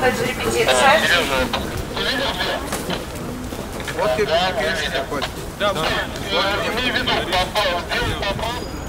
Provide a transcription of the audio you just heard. будет репетиция. Вот тебе перекрестик какой-то. Да, да. Вот мне ведут, попал, сделал, попал.